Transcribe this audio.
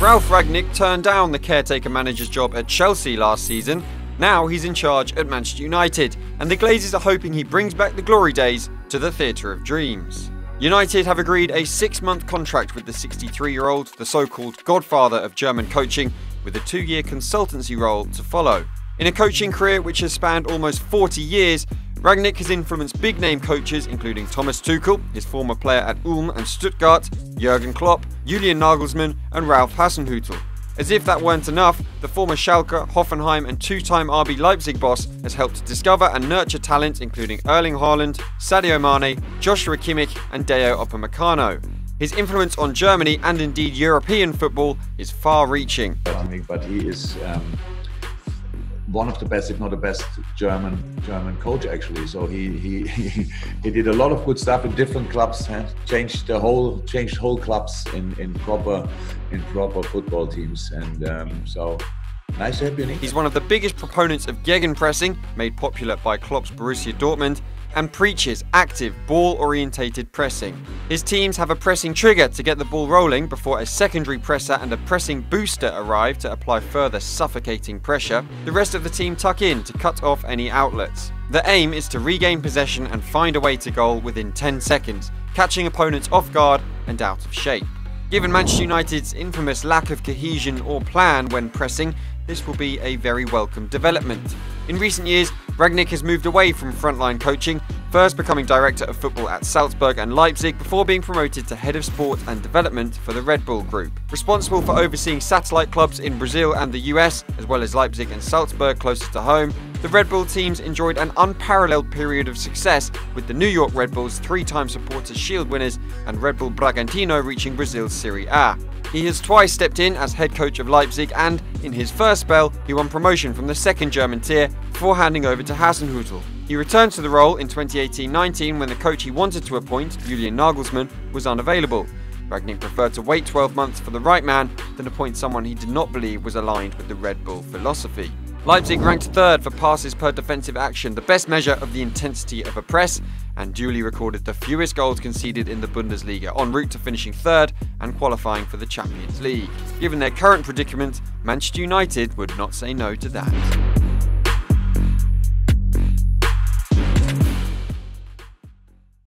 Ralf Rangnick turned down the caretaker manager's job at Chelsea last season. Now he's in charge at Manchester United, and the Glazers are hoping he brings back the glory days to the theatre of dreams. United have agreed a 6-month contract with the 63-year-old, the so-called godfather of German coaching, with a 2-year consultancy role to follow. In a coaching career which has spanned almost 40 years, Rangnick has influenced big-name coaches including Thomas Tuchel, his former player at Ulm and Stuttgart, Jürgen Klopp, Julian Nagelsmann and Ralf Hasenhüttl. As if that weren't enough, the former Schalke, Hoffenheim and two-time RB Leipzig boss has helped discover and nurture talent including Erling Haaland, Sadio Mane, Joshua Kimmich and Dayot Upamecano. His influence on Germany and indeed European football is far-reaching. But he is one of the best, if not the best, German coach actually. So he did a lot of good stuff in different clubs, changed whole clubs in proper football teams, and so nice happening. He's one of the biggest proponents of gegenpressing, made popular by Klopp's Borussia Dortmund, and preaches active, ball-orientated pressing. His teams have a pressing trigger to get the ball rolling before a secondary presser and a pressing booster arrive to apply further suffocating pressure. The rest of the team tuck in to cut off any outlets. The aim is to regain possession and find a way to goal within 10 seconds, catching opponents off guard and out of shape. Given Manchester United's infamous lack of cohesion or plan when pressing, this will be a very welcome development. In recent years, Rangnick has moved away from frontline coaching, first becoming director of football at Salzburg and Leipzig before being promoted to head of sport and development for the Red Bull Group. Responsible for overseeing satellite clubs in Brazil and the US, as well as Leipzig and Salzburg closer to home, the Red Bull teams enjoyed an unparalleled period of success, with the New York Red Bulls 3-time Supporters' Shield winners and Red Bull Bragantino reaching Brazil's Serie A. He has twice stepped in as head coach of Leipzig and, in his first spell, he won promotion from the second German tier before handing over to Hasenhüttl. He returned to the role in 2018-19 when the coach he wanted to appoint, Julian Nagelsmann, was unavailable. Rangnick preferred to wait 12 months for the right man than appoint someone he did not believe was aligned with the Red Bull philosophy. Leipzig ranked third for passes per defensive action, the best measure of the intensity of a press, and duly recorded the fewest goals conceded in the Bundesliga, en route to finishing third and qualifying for the Champions League. Given their current predicament, Manchester United would not say no to that.